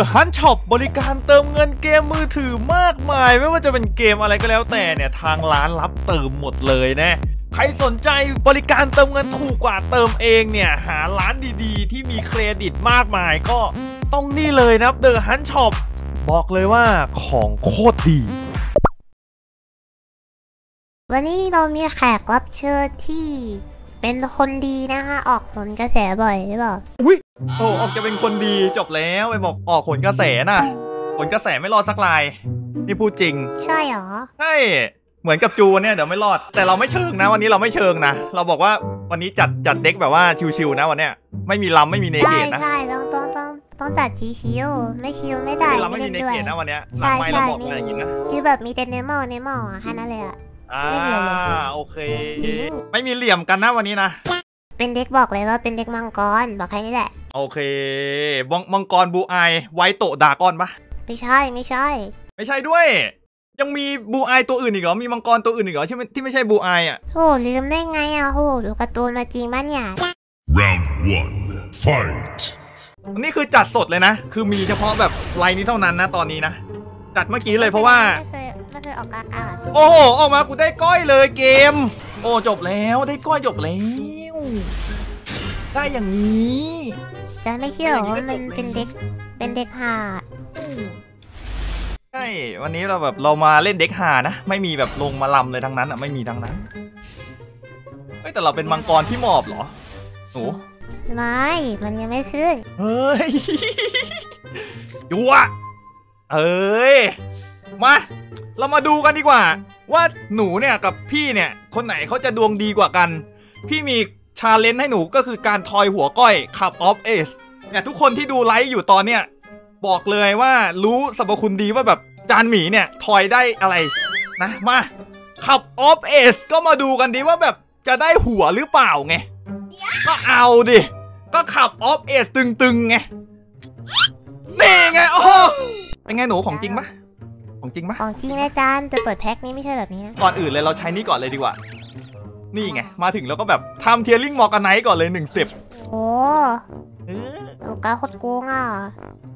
The Hunt Shop บริการเติมเงินเกมมือถือมากมายไม่ว่าจะเป็นเกมอะไรก็แล้วแต่เนี่ยทางร้านรับเติมหมดเลยนะใครสนใจบริการเติมเงินถูกกว่าเติมเองเนี่ยหาร้านดีๆที่มีเครดิตมากมายก็ต้องนี่เลยนะครับ The Hunt Shop บอกเลยว่าของโคตรดีวันนี้เรามีแขกรับเชิญที่เป็นคนดีนะคะออกผลกระแสบ่อยหรือเปล่าอุ้ยโอ้ออกจะเป็นคนดีจบแล้วไปบอกออกผลกระแสน่ะผลกระแสไม่รอดสักรายนี่พูดจริงใช่หรอใช่เหมือนกับจูเนี่ยเดี๋ยวไม่รอดแต่เราไม่เชิงนะวันนี้เราไม่เชิงนะเราบอกว่าวันนี้จัดเด็กแบบว่าชิวๆนะวันเนี้ยไม่มีลำไม่มีเนเกตนะใช่ต้องจัดชิวๆไม่ชิวไม่ได้ไม่ได้ด้วยนะวันเนี้ยใช่ใช่คือแบบมีแต่เนมอลแค่นั้นเลยอะโอเคไม่มีเหลี่ยมกันนะวันนี้นะเป็นเด็กบอกเลยว่าเป็นเด็กมังกรบอกใครนี่แหละโอเคมังกรบูไอไวโตดากอนปะไม่ใช่ด้วยยังมีบูไอตัวอื่นอีกเหรอมีมังกรตัวอื่นอีกเหรอที่ไม่ใช่บูไออ่ะโหลืมได้ไงอ่ะโหดูการ์ตูนมาจริงบ้านเนี่ย round one fight นี่คือจัดสดเลยนะคือมีเฉพาะแบบไลน์นี้เท่านั้นนะตอนนี้นะจัดเมื่อกี้เลยเพราะว่าออกโอ้ออกมากูได้ก้อยเลยเกมโอ้จบแล้วได้ก้อยจบแล้วได้อย่างนี้จะไม่เชื่อว่ามันเป็นเด็กหาใช่วันนี้เราแบบเรามาเล่นเด็กหานะไม่มีแบบลงมาลำเลยทั้งนั้นอ่ะไม่มีทั้งนั้นเฮ้ยแต่เราเป็นมังกรที่หมอบเหรอหนูไม่มันยังไม่ขึ้นเฮ้ยดูอ่ะเอ้ยมาเรามาดูกันดีกว่าว่าหนูเนี่ยกับพี่เนี่ยคนไหนเขาจะดวงดีกว่ากันพี่มีชาเลนจ์ให้หนูก็คือการทอยหัวก้อยขับออฟเอสเนี่ยทุกคนที่ดูไลฟ์อยู่ตอนเนี้ยบอกเลยว่ารู้สรรพคุณดีว่าแบบจานหมีเนี่ยทอยได้อะไรนะมาขับออฟเอสก็มาดูกันดีว่าแบบจะได้หัวหรือเปล่าไงก็เอาดิก็ขับออฟเอสตึงๆไงนี่ไงโอ้เป็นไงหนูของจริงปะของจริงปะของจริงนะจานจะเปิดแพ็คนี้ไม่ใช่แบบนี้นะก่อนอื่นเลยเราใช้นี่ก่อนเลยดีกว่านี่ไงมาถึงแล้วก็แบบทำเทียร์ลิงมอร์กาไนท์ก่อนเลย1 สเต็ปโอ้ลูกกาโคตรโกงอ่ะ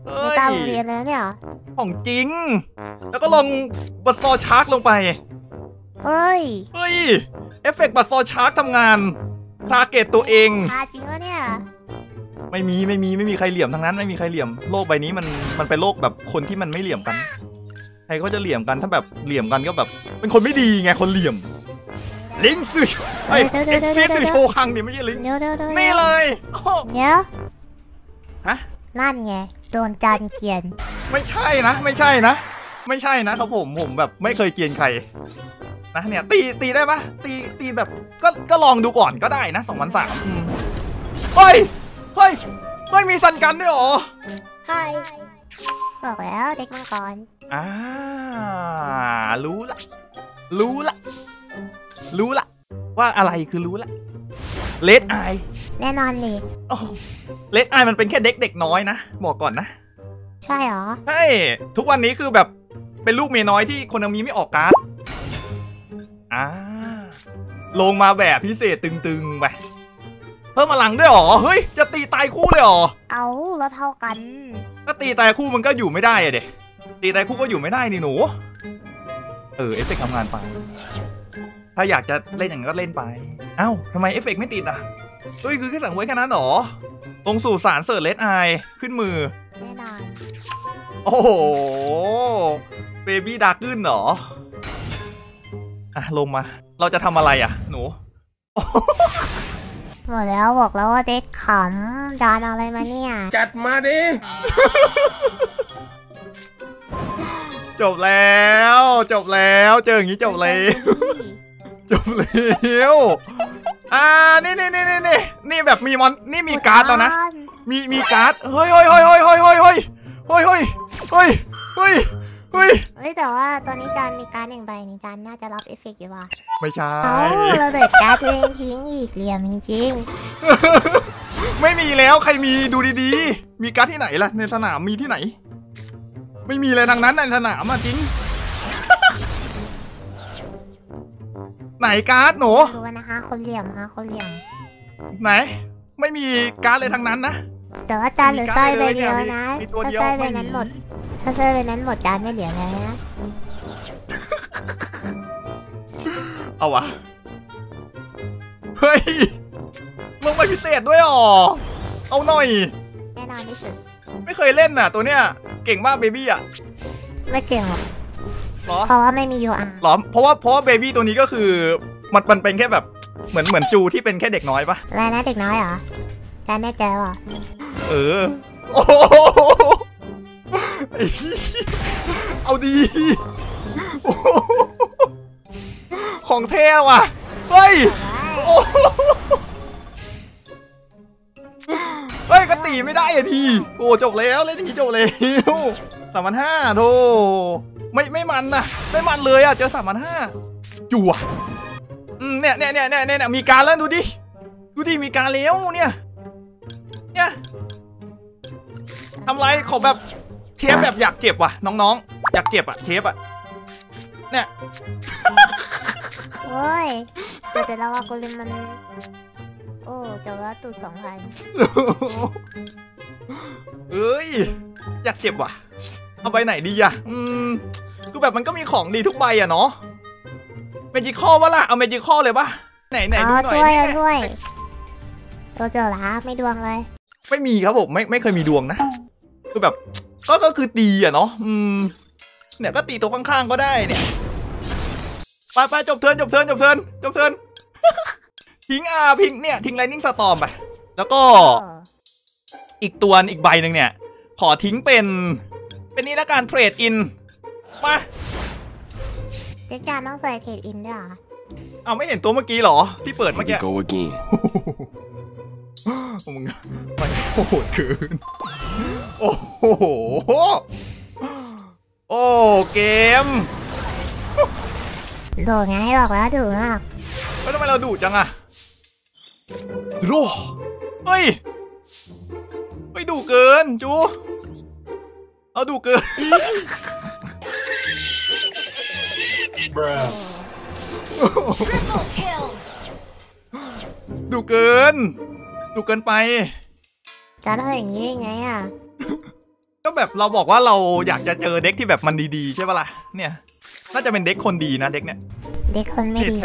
ไม่ตามเรียนแล้วเนี่ยของจริงแล้วก็ลงบัตซอชาร์กลงไปเฮ้ยเอฟเฟกต์บัตซอชาร์กทำงานทาร์เก็ตตัวเองจริงวะเนี่ยไม่มีใครเหลี่ยมทั้งนั้นไม่มีใครเหลี่ยมโลกใบนี้มันเป็นโลกแบบคนที่มันไม่เหลี่ยมกันใครก็จะเหลี่ยมกันถ้าแบบเหลี่ยมกันก็แบบเป็นคนไม่ดีไงคนเหลี่ยมลิงซ์สิไอ้เอ็กซ์ซีโชว์คังนี่ไม่ใช่ลิงซ์นี่เลยเนี้ยฮะนั่นไงโดนจานเกียนไม่ใช่นะเขาผมแบบไม่เคยเกียนใครนะเนี่ยตีได้ปะตีแบบก็ลองดูก่อนก็ได้นะ2003เฮ้ยมีสันกันด้วยหรอใช่บอกแล้วเด็กมังกรรู้ละว่าอะไรคือรู้ละเลดไอแน่นอนเลยเลดไอมันเป็นแค่เด็กน้อยนะบอกก่อนนะใช่หรอใช่ทุกวันนี้คือแบบเป็นลูกเมียน้อยที่คนนั้นมีไม่ออกการ์ดลงมาแบบพิเศษตึงๆไปเพิ่มพลังด้วยหรอเฮ้ยจะตีตายคู่เลยหรอเอาแล้วเท่ากันก็ตีตายคู่มันก็อยู่ไม่ได้อะเด็กตีตายคู่ก็อยู่ไม่ได้นี่หนูเอฟเฟกต์ทำงานไปถ้าอยากจะเล่นอย่างนั้นก็เล่นไปเอ้าทำไมเอฟเฟกต์ไม่ติดอ่ะเฮ้ยคือแค่สั่งไว้แค่นั้นหรอลงสู่สารเสิร์ชเลดไอขึ้นมือแน่นอนโอ้โหเบบี้ดาร์กขึ้นหรอลงมาเราจะทำอะไรอ่ะหนูหมดแล้วบอกแล้วว่าเด็กขำจานอะไรมาเนี่ยจัดมาดิ จบแล้วเจออย่างนี้จบเลย จบแล้วนี่แบบมีมอนนี่มีการ์ดแล้วนะมีการ์ดเฮ้ยแต่ว่าตอนนี้จานมีการ์ด1 ใบนี่จานน่าจะรับเอฟเฟกต์อยู่ว่ะไม่ใช่เราเด็ดการ์ดตัวเองทิ้งอีกเหลี่ยมจริงไม่มีแล้วใครมีดูดีๆมีการ์ดที่ไหนล่ะในสนามมีที่ไหนไม่มีเลยทางนั้นในสนามจริงไหนการ์ดหนูดูนะคะคนเหลี่ยมไหนไม่มีการ์ดเลยทางนั้นนะ แต่ว่าจานเหลือสร้อยใบเดียวนะถ้าสร้อยใบนั้นหมดจานไม่เหลือแล้วนะเอาวะเฮ้ยลงไปพิเศษด้วยอ๋อเอาหน่อยแน่นอนที่สุดไม่เคยเล่นน่ะตัวเนี้ยเก่งมากเบบี้อ่ะไม่เก่งหรอกเพราะว่าไม่มียูอ่ะหรอเพราะว่าเบบี้ตัวนี้ก็คือมันเป็นแค่แบบเหมือนจูที่เป็นแค่เด็กน้อยปะอะไรนะเด็กน้อยเหรอจานแน่ใจเหรอเออโอ้โหเอาดีของเท่ว่ะเฮ้ยก็ตีไม่ได้อะทีโอ้จบแล้วเล่นทีจบแล้ว3,500โธ่ไม่มันนะไม่มันเลยอะเจอ3,500จั่วเนี่ยมีการแล้วดูดิมีการแล้วเนี่ยทำไรขอแบบเชฟแบบอยากเจ็บว่ะน้องๆอยากเจ็บอะเชฟอะเนี่ยโอ้ยแต่เราว่ากูเล่นมันโอ้เจอแล้วตูด2,000เอ้ยอยากเก็บว่ะเอาใบไหนดีอะคือแบบมันก็มีของดีทุกใบอะเนาะเมจิคอลวะล่ะเอาเมจิคอลเลยปะไหนดูหน่อยด้วยตัวเจอละไม่ดวงเลยไม่มีครับผมไม่เคยมีดวงนะคือแบบก็คือตีอะเนาะเนี่ยก็ตีตัวข้างๆก็ได้เนี่ยไปจบเทิร์นทิ้งเนี่ยทิ้งไลนิ่งสตอร์มไปแล้วก็อีกตัวอีกใบหนึ่งเนี่ยขอทิ้งเป็นนี่ละการเทรดอินมาเจ๊จานต้องใส่เทรดอินด้วยเหรอเอาไม่เห็นตัวเมื่อกี้หรอที่เปิดเมื่อกี้มึงมันโหดเกินโอ้โหโอ้เกมโดนไงบอกแล้วดุมากแล้วทำไมเราดุจังอะดูเฮ้ยดูเกินจูเอาดูเกินดูเกินไปจะได้อย่างนี้ไงอะก็แบบเราบอกว่าเราอยากจะเจอเด็กที่แบบมันดีๆใช่ป่ะล่ะเนี่ยน่าจะเป็นเด็กคนดีนะเด็กเนี่ยเด็กคนไม่ดี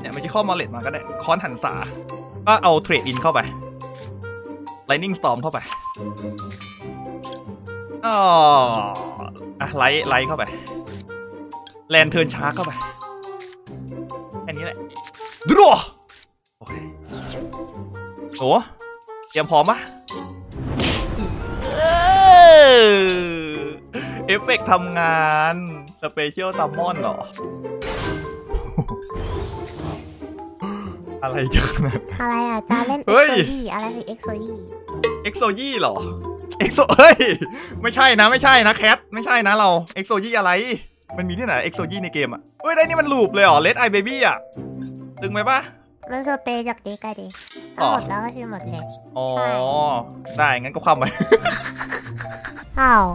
เนี่ยไม่ใช่ข้อมอลเลตมาก็ได้ค้อนหันษาก็เอาเทรดอินเข้าไปไลนิ่งสตอร์มเข้าไปอ๋อไลท์เข้าไปแลนเทิร์นชาร์กเข้าไปแค่นี้แหละดูดโอเคโอ้เตรียมพร้อมปะเอฟเฟกต์ทำงานสเปเชียลซัมมอนหรออะไรเจอนะอะไรอ่ะจะเล่นเอ็กโซยี่อะไรคือเอ็กโซยี่หรอเอ็กโซเฮ้ยไม่ใช่นะแคทไม่ใช่นะเราเอ็กโซยี่อะไรมันมีที่ไหนเอ็กโซยี่ในเกมอ่ะเฮ้ยได้นี่มันลูปเลยหรอเลดไอเบบี้อ่ะตึงไหมปะมันสเปรย์จากเด็กอะดิหมดแล้วก็คือหมดเลยอ๋อได้งั้นก็ความไปอ้าว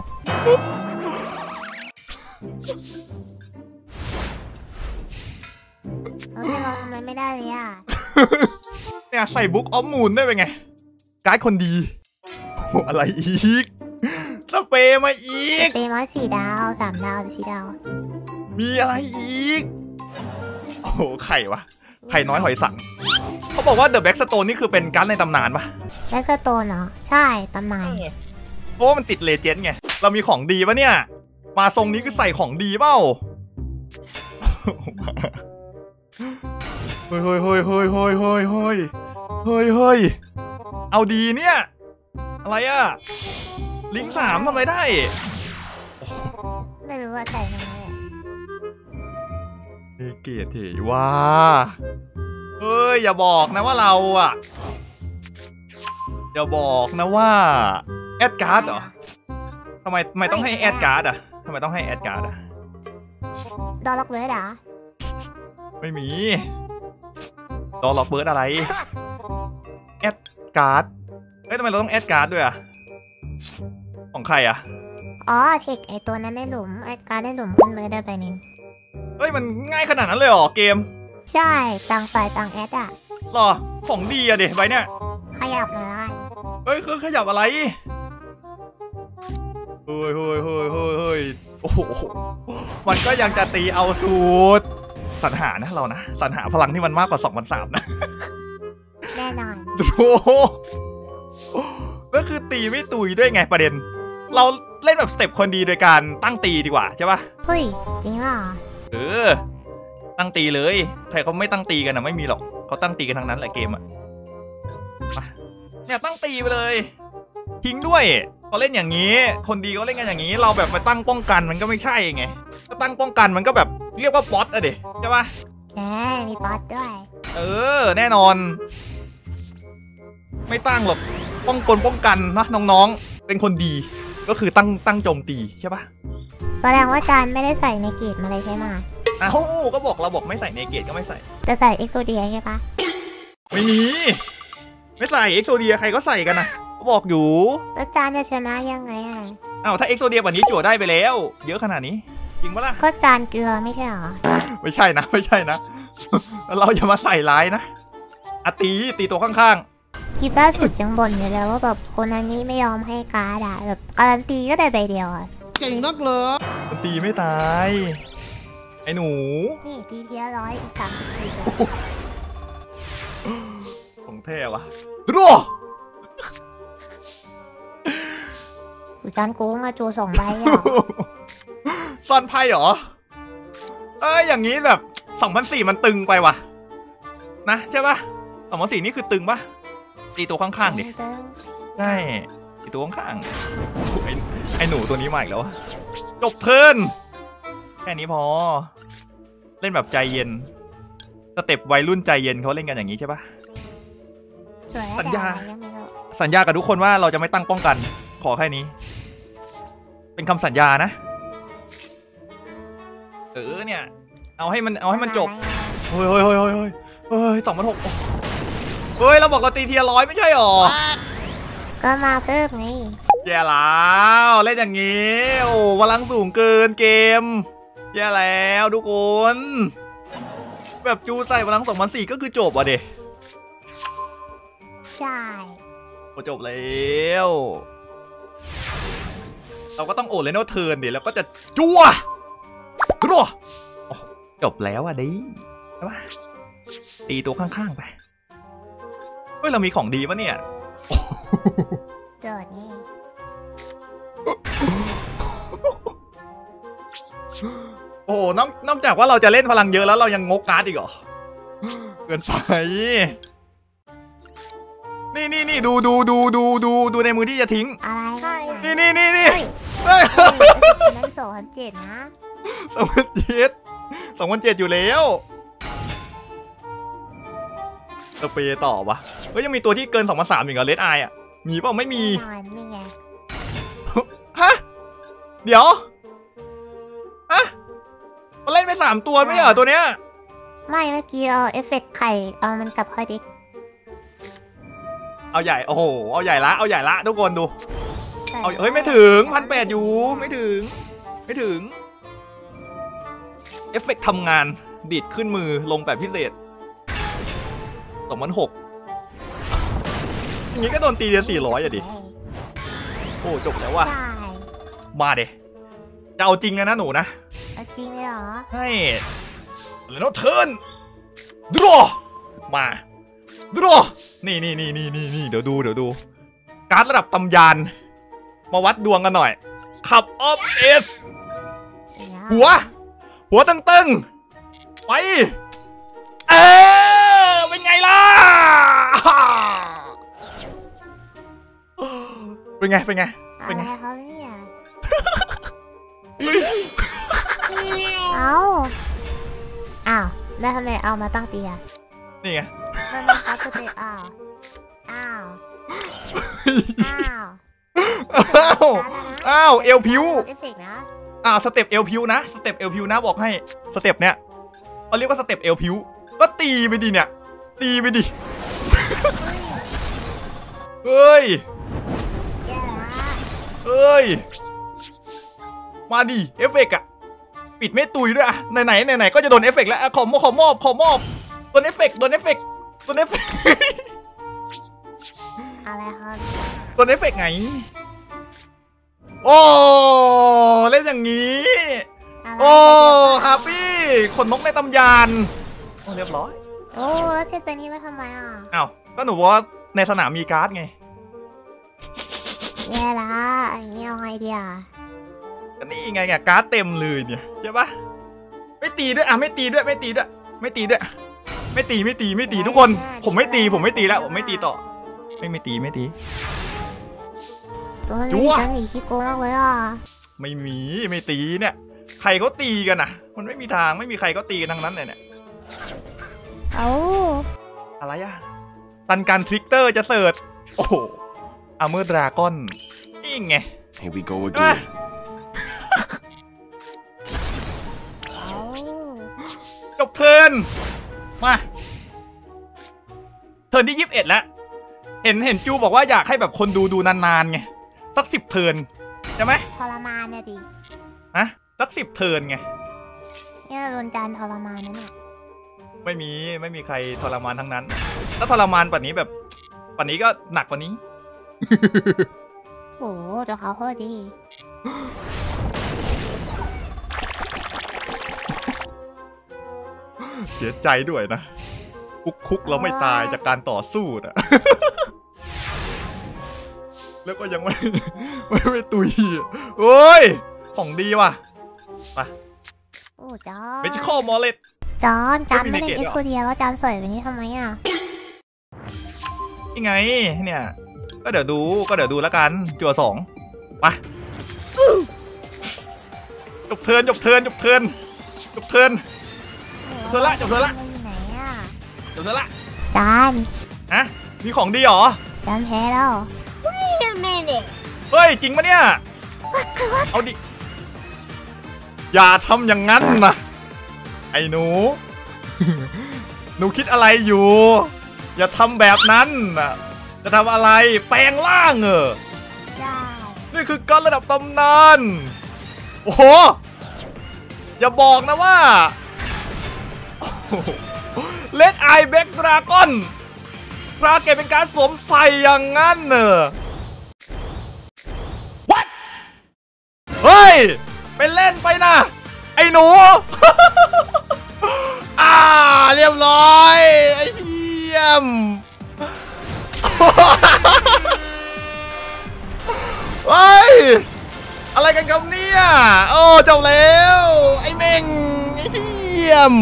เราทำอะไรไม่ได้เลยอ่ะเนี่ยใส่บุ๊กออมมูนได้ไปไงการ์ดคนดีโอ้อะไรอีกสเปรย์มาอีกสเปรย์มา4 ดาว3 ดาวหรือ4 ดาวมีอะไรอีกโอ้ไข่วะไข่น้อยหอยสังเขาบอกว่าเดอะแบ็กสโตนนี่คือเป็นการ์ดในตำนานปะแบ็กสโตนเหรอใช่ตำนานเพราะว่ามันติดเลเจนด์ไงเรามีของดีปะเนี่ยมาทรงนี้คือใส่ของดีเปล่าเฮ้ยเอาดีเนี่ยอะไรอะลิง3ทำไมได้ไม่รู้ว่าใส่ทำไมเกลียดเถยว่าเฮ้ยอย่าบอกนะว่าเราอะอย่าบอกนะว่าแอดการ์ดเหรอทำไมต้องให้แอดการ์ดอะดอลล็อกเลยเหรอไม่มีดอลล็อกเบิร์ดอะไรแอดการ์ดเฮ้ยทำไมเราต้องแอดการ์ดด้วยอะของใครอะอ๋อเทคไอตัวนั้นได้หลุมแอดการ์ดได้หลุมขึ้นเบิร์ดได้ไปนิดเฮ้ยมันง่ายขนาดนั้นเลยเหรอเกมใช่ต่างฝ่ายต่างแอดอะหรอของดีอะเด็กใบเนี้ยขยับหน่อย เฮ้ยเครื่องขยับอะไรเฮ้ยเฮ้ยเฮ้ยเฮ้ยเฮ้ยโอ้โหมันก็ยังจะตีเอาสูตรสรรหานะเรานะสรรหาพลังที่มันมากกว่า2,300นะแน่นอนโอ้โหก็คือตีไม่ตุยด้วยไงประเด็นเราเล่นแบบสเต็ปคนดีโดยการตั้งตีดีกว่าใช่ปะเฮ้ยจริงเหรอเออตั้งตีเลยใครเขาไม่ตั้งตีกันนะไม่มีหรอกเขาตั้งตีกันทั้งนั้นแหละเกมอะเนี่ยตั้งตีไปเลยทิ้งด้วยเขาเล่นอย่างนี้คนดีเขาเล่นกันอย่างนี้เราแบบไปตั้งป้องกันมันก็ไม่ใช่ไงก็ตั้งป้องกันมันก็แบบเรียกว่าป๊อตอะดิใช่ปะแหมมีป๊อตด้วยเออแน่นอนไม่ตั้งหรอกป้องกันนะน้องๆเป็นคนดีก็คือตั้งโจมตีใช่ปะแสดงว่าการไม่ได้ใส่ในเกตมาเลยใช่ไหมอ้าวก็บอกเราบอกไม่ใส่ในเกตก็ไม่ใส่แต่ใส่เอ็กโซเดียใช่ปะไม่มีไม่ใส่เอ็กโซเดียใครก็ใส่กันนะก็บอกอยู่แล้วจานจะชนะยังไงอ่ะอ้าวถ้าเอ็กโซเดียวันนี้จั่วได้ไปแล้วเยอะขนาดนี้จริงปะล่ะก็จานเกลือไม่ใช่หรอไม่ใช่นะไม่ใช่นะเราอย่ามาใส่ร้ายนะอตีตัวข้างๆคลิปล่าสุดยังบ่นอยู่แล้วว่าแบบคนอันนี้ไม่ยอมให้การ์ดอะแบบการันตีก็ได้ใบเดียวอะเก่งนักเหรอตีไม่ตายไอ้หนูนี่ตีเทียร้อยอีก30 ทีของเท่วะรัวอุจานโก้งอะจู2 ใบอะซอนไพ่เหรอเอ้ยอย่างนี้แบบ2,400มันตึงไปวะนะใช่ปะ2,400นี่คือตึงปะตีตัวข้างๆดิใช่ตีตัวข้างๆไอ้หนูตัวนี้มาอีกแล้วจบเพลินแค่นี้พอเล่นแบบใจเย็นสเต็ปวัยรุ่นใจเย็นเขาเล่นกันอย่างนี้ใช่ปะสัญญากับทุกคนว่าเราจะไม่ตั้งป้องกันขอแค่นี้เป็นคำสัญญานะเออเนี่ยเอาให้มันจบเฮ้ยเฮ้ย2,600เฮ้ยเราบอกเราตีเทียร้อยไม่ใช่หรอก็มาเพิ่มไงแย่แล้วเล่นอย่างนี้โอ้พลังสูงเกินเกมแย่แล้วทุกคนแบบจูใส่พลัง2,400ก็คือจบอ่ะเด็กใช่โอ้จบแล้วเราก็ต้องโอเลโนเทิร์นดิแล้วก็จะจั่วรัวจบแล้วอ่ะดิใช่ปะตีตัวข้างๆไปเฮ้ยเรามีของดีปะเนี่ยเกิดนี่โอ้นอกจากว่าเราจะเล่นพลังเยอะแล้วเรายังงกการ์ดอีกเหรอเกินไปนี่ดูในมือที่จะทิ้งอะไรนี่นั่น2,700นะ2,700อยู่แล้วเราไปต่อวะเฮ้ยยังมีตัวที่เกิน2,300อีกเหรอเลดไออะมีเปล่าไม่มีฮะเดี๋ยวฮะมันเล่นไป3 ตัวไม่เหรอตัวเนี้ยไม่เมื่อกี้เอาเอฟเฟกต์ไข่เอามันกลับค่อยดิเอาใหญ่โอ้โหเอาใหญ่ละทุกคนดูเอาเฮ้ยไม่ถึง1,800อยู่ไม่ถึงเอฟเฟกต์ทำงานดิดขึ้นมือลงแบบพิเศษ2,600อย่างนี้ก็โดนตีเดือน400อะดิโอ้จบแล้วว่ะมาเดะจะเอาจริงนะหนูนะเอาจริงเลยเหรอใช่แล้วน้องเทิร์นดูรอมาดูรอนี่เดี๋ยวดูการ์ดระดับตำยานมาวัดดวงกันหน่อยขับออฟเอสหัวตึงๆไปเอเป็นไงล่ะเป็นไงเขาเนี่ยอ้าวแล้วทำไมเอามาตั้งเตียนี่ไงมันเอาตัวเตะอ้าวเอวพิวสเต็ปเอวพิวนะบอกให้สเต็ปเนี่ยเขาเรียกว่าสเต็ปเอวพิวก็ตีไปดิเฮ้ยมาดิเอฟเฟกต์อะปิดไม่ตุยด้วยอะไหนก็จะโดนเอฟเฟกต์แล้วอะขอมอบโดนเอฟเฟกต์อะไรครับ ตัวเอฟเฟกต์ไงโอ้เล่นอย่างนี้โอ้ฮาร์ปี้ขนนกในตำยานเรียบร้อยโอ้เซตไปนี้ไว้ทำไมอ่ะอ้าวก็หนูว่าในสนามมีการ์ดไงแย่ละอย่างนี้เอาไงดีอ่ะก็นี่ไงเนี่ยการ์ดเต็มเลยเนี่ยใช่ปะไม่ตีด้วยอ่ะไม่ตีทุกคนผมไม่ตีแล้วผมไม่ตีต่อไม่ตีจั๊วมีชิโก้มากเลยอ่ะไม่ตีเนี่ยใครเขาตีกันอ่ะมันไม่มีทางไม่มีใครเขาตีกันทั้งนั้นเลยเนี่ยเอาอะไรอ่ะตันการทริกเตอร์จะเสิร์ชโอ้โหอาร์เมอร์ดราก้อนนี่ไงจบเทิร์นมาเทิร์นที่21แล้วเห็นจูบอกว่าอยากให้แบบคนดูนานๆไงสัก10เทิร์นใช่ไหมทรมานเนี่ยดิฮะสัก10เทิร์นไงเนี่ยโดนจานทรมานนั่นแหละไม่มีใครทรมานทั้งนั้นถ้าทรมานป่านนี้แบบป่านนี้ก็หนักกว่านี้โอ้โหเดี๋ยวเขาโคตรดีเสียใจด้วยนะคุกเราไม่ตายจากการต่อสู้นะแล้วก็ยังไม่ตุยโอ้ยของดีว่ะไปโอ้จอนเป็นข้อมอลเลตจอนจานไม่ได้เอ็กซ์โซเดียแล้วจานสวยแบบนี้ทำไมอ่ะยังไงเนี่ยก็เดี๋ยวดูแล้วกันจั่วสองไปจบเทิร์นจบเทิร์นละจานฮะมีของดีหรอจานแพ้แล้วเฮ้ยจริงปะเนี่ยเอาดิอย่าทำอย่างนั้นนะไอ้หนูคิดอะไรอยู่อย่าทำแบบนั้นนะจะทำอะไรแปลงร่างเหรอนี่คือการระดับตำนานโอ้โหอย่าบอกนะว่าเลดไอแบ็กดราก้อนพระเกศเป็นการสวมใส่อย่างนั้นเหรอเฮ้ยเป็นเล่นไปนะไอ้หนู เรียบร้อยไอ้เยี่ยม เฮ้ยอะไรกันครับเนี่ยโอ้เจ้าแล้วไอ้เม่งไอ้เยี่ยม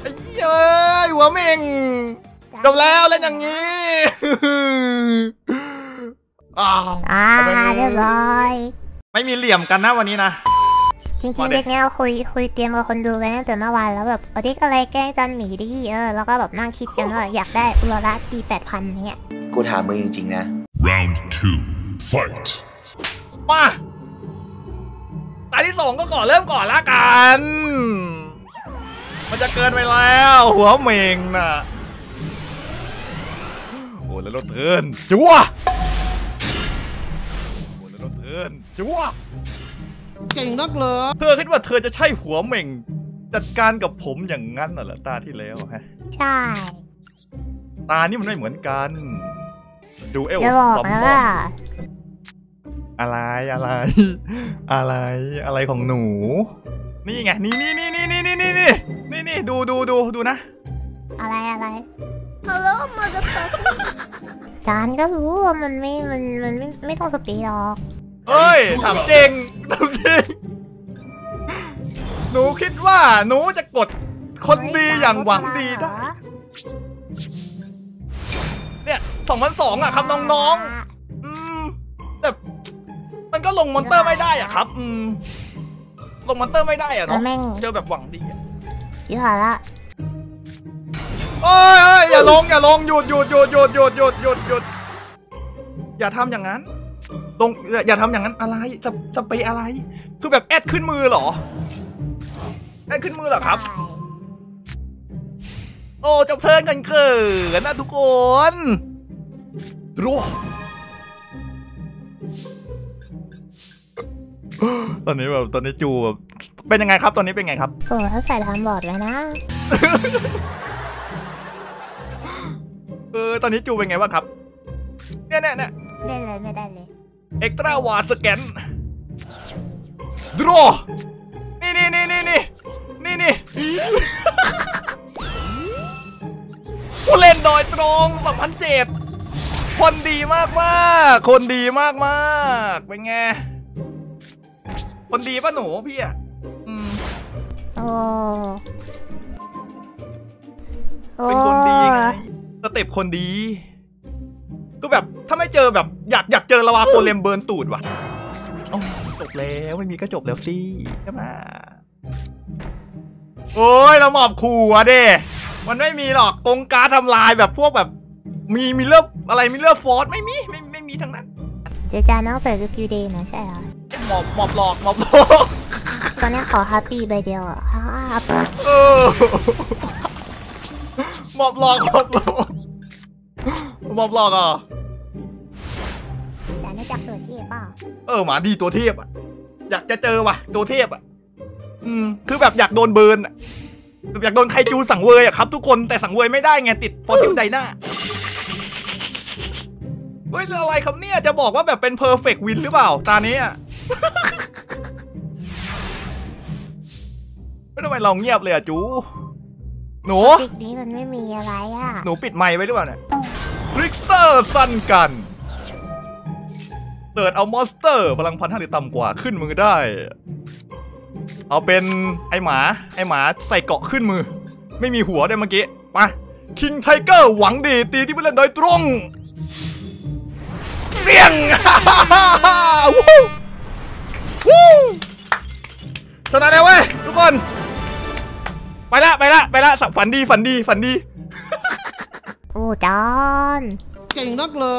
ไอ้เย้ยหัวเม่งเจ้าแล้วเล่นอย่างนี้ เรียบร้อยไม่มีเหลี่ยมกันนะวันนี้นะจริงๆเด็กเนี้ยคุยเตรียมกับคนดูไว้ตั้งแต่เมื่อวานแล้วแบบเอาเด็กอะไรแกล้งจันหมีดิแล้วก็แบบนั่งคิดกันว่าอยากได้อุลาระตี8,000เนี้ยกูถามมึงจริงๆนะ round 2 fight มาตาที่สองก็ก่อนเริ่มก่อนละกันมันจะเกินไปแล้วหัวเมงนะโอ้แล้วรถเกินจัวจั๊วเก่งนักเลยเธอคิดว่าเธอจะใช่หัวเม่งจัดการกับผมอย่างนั้นเหรอตาที่แล้วฮะใช่ตานี่มันไม่เหมือนกันดูเอลสมองอะไรของหนูนี่ไงนี่ดูนะอะไรฮัลโหลมาจากจานก็รู้ว่ามันไม่ต้องสปีดหรอกเฮ้ยถามจริงหนูคิดว่าหนูจะกดคนดีอย่างหวังดีได้เนี่ย2002อ่ะครับน้องๆแต่มันก็ลงมอนเตอร์ไม่ได้อ่ะครับลงมอนเตอร์ไม่ได้อ่ะเนาะเจอแบบหวังดีอ่ะยิ่งหาละโอ้ยอย่าลงหยุดอย่าทำอย่างนั้นลงอย่าทำอย่างนั้นอะไรจะไปอะไรคือแบบแอดขึ้นมือหรอแอดขึ้นมือหรอครับโอ้จบเทิร์นกันเกินนะทุกคนรู้ตอนนี้จูแบบเป็นยังไงครับตอนนี้เป็นไงครับโอ้เขาใส่ทำบอร์ดแล้วนะตอนนี้จูเป็นไงบ้างครับ เนี่ยเนี่ยได้เลยไม่ได้เลยเอ็กตร้าวาสแกนดรอนี่ผู้เล่นโดยตรง2007คนดีมากมากคนดีมากมากเป็นไงคนดีป่ะหนูพี่อ่ะเป็นคนดีไงสเต็ปคนดีก็แบบถ้าไม่เจอแบบอยากเจอลาวาโกเลมเบิร์นตูดว่ะจบแล้วไม่มีก็จบแล้วสิใช่ไหมโอ้ยเราหมอบขู่อะเด้มันไม่มีหรอกกงการทำลายแบบพวกแบบมีเลือดอะไรมีเลือดฟอสไม่มีทั้งนั้นเจจาน้องเฟย์กิวเดย์นะใช่เหรอหมอบหลอกหมอบหลอกตอนนี้ขอฮัปปี้ใบเดียวอะฮัปปี้หมอบหลอกหมอบหลอกอ่ะแต่ไม่จับตัวเทพป่ะหมาดีตัวเทพอะอยากจะเจอว่ะตัวเทพอะคือแบบอยากโดนเบิร์นแบบอยากโดนไคจูสังเวยอะครับทุกคนแต่สังเวยไม่ได้ไงติดฟอร์ติวไดน่าเฮ้ยอะไรครับเนี่ยจะบอกว่าแบบเป็นเพอร์เฟกต์วินหรือเปล่าตานี้ไม่ทำไมเราเงียบเลยอะจูหนูปิดนี้มันไม่มีอะไรอะหนูปิดไมค์ไว้หรือเปล่าเนี่ยริกสเตอร์สั้นกันเติร์ดเอามอนสเตอร์พลัง1,500หรือต่ำกว่าขึ้นมือได้เอาเป็นไอหมาใส่เกาะขึ้นมือไม่มีหัวได้เมื่อกี้ไปคิงไทเกอร์หวังดีตีที่ผู้เล่นโดยตรงเรียงวู้ชนะแล้วเว้ยทุกคนไปละฝันดีโอ้จอนเก่งนักเหรอ